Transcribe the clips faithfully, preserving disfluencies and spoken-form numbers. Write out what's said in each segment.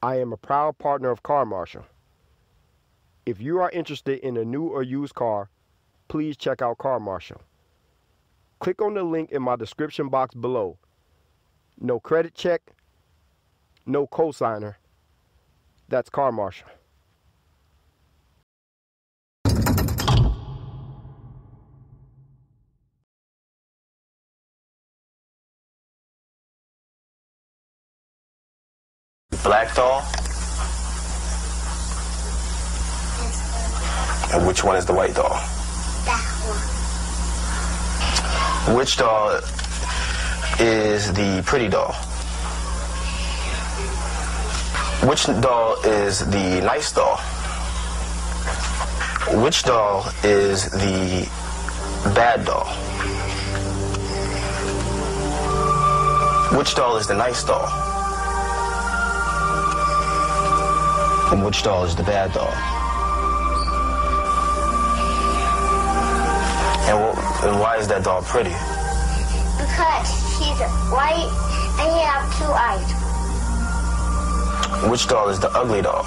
I am a proud partner of Car Marshall. If you are interested in a new or used car, please check out Car Marshall. Click on the link in my description box below. No credit check, no cosigner. That's Car Marshall. Black doll? And which one is the white doll? That one. Which doll is the pretty doll? Which doll is the nice doll? Which doll is the bad doll? Which doll is the nice doll? And which doll is the bad doll? And, wh and why is that doll pretty? Because she's white and he has two eyes. Which doll is the ugly doll?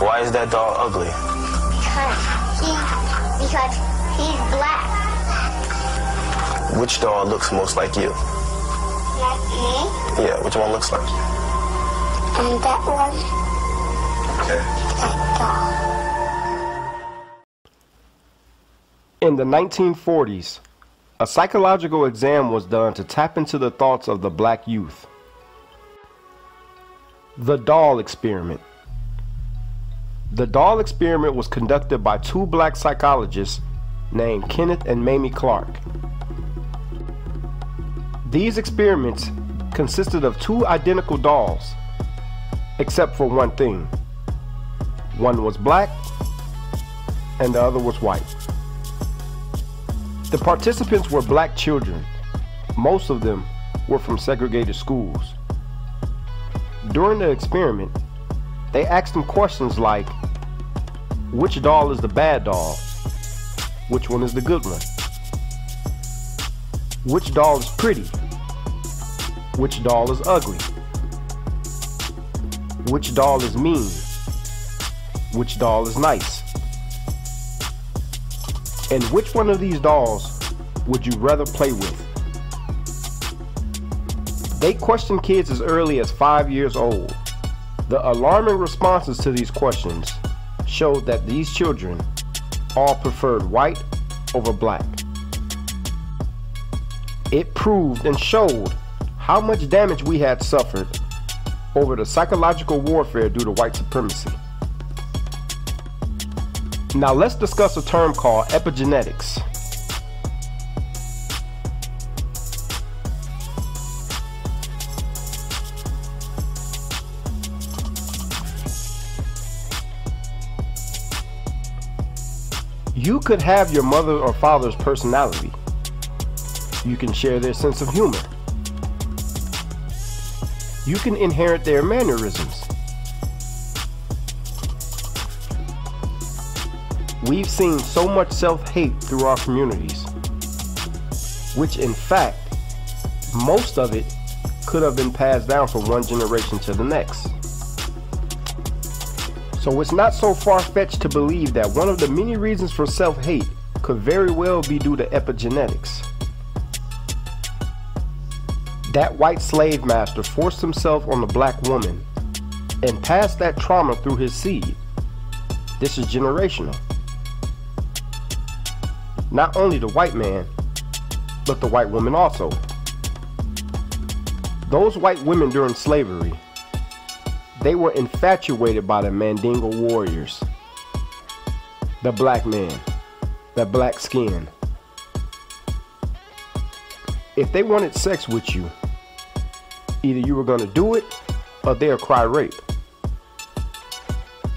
Why is that doll ugly? Because he because he's black. Which doll looks most like you? Like me? Yeah. Which one looks like you? And that one. In the nineteen forties, a psychological exam was done to tap into the thoughts of the black youth. The doll experiment. The doll experiment was conducted by two black psychologists named Kenneth and Mamie Clark. These experiments consisted of two identical dolls, except for one thing. One was black and the other was white. The participants were black children. Most of them were from segregated schools. During the experiment, they asked them questions like, which doll is the bad doll? Which one is the good one? Which doll is pretty? Which doll is ugly? Which doll is mean? Which doll is nice? And which one of these dolls would you rather play with? They questioned kids as early as five years old. The alarming responses to these questions showed that these children all preferred white over black. It proved and showed how much damage we had suffered over the psychological warfare due to white supremacy. Now let's discuss a term called epigenetics. You could have your mother or father's personality. You can share their sense of humor. You can inherit their mannerisms. We've seen so much self-hate through our communities, which in fact, most of it could have been passed down from one generation to the next. So it's not so far-fetched to believe that one of the many reasons for self-hate could very well be due to epigenetics. That white slave master forced himself on the black woman and passed that trauma through his seed. This is generational. Not only the white man, but the white woman also. Those white women during slavery, they were infatuated by the Mandingo warriors, the black man, the black skin. If they wanted sex with you, either you were going to do it or they'll cry rape.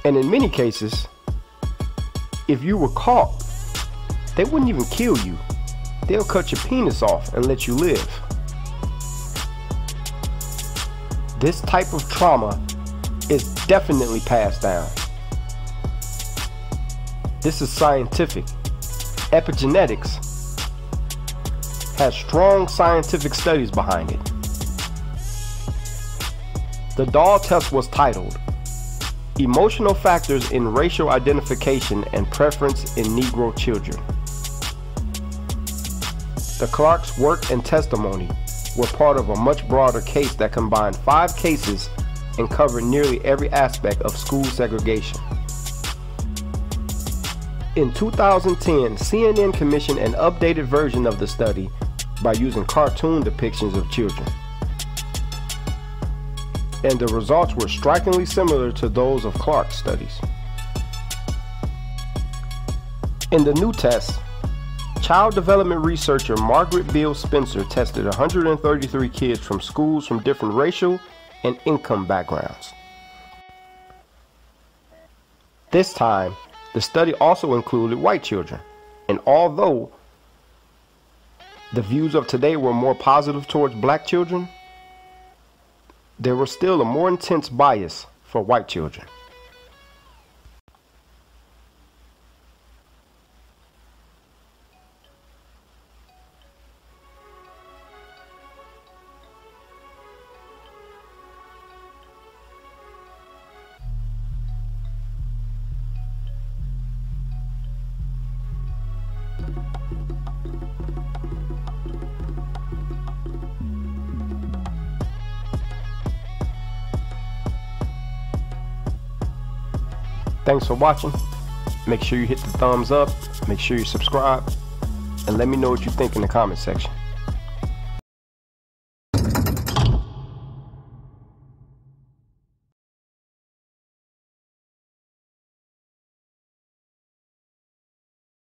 And in many cases, if you were caught, they wouldn't even kill you. They'll cut your penis off and let you live. This type of trauma is definitely passed down. This is scientific. Epigenetics has strong scientific studies behind it. The Dahl test was titled Emotional Factors in Racial Identification and Preference in Negro Children. The Clark's work and testimony were part of a much broader case that combined five cases and covered nearly every aspect of school segregation. In two thousand ten, C N N commissioned an updated version of the study by using cartoon depictions of children, and the results were strikingly similar to those of Clark's studies. In the new test, child development researcher Margaret Beale Spencer tested one hundred thirty-three kids from schools from different racial and income backgrounds. This time, the study also included white children, and although the views of today were more positive towards black children, there was still a more intense bias for white children. Thanks for watching. Make sure you hit the thumbs up, make sure you subscribe, and let me know what you think in the comment section.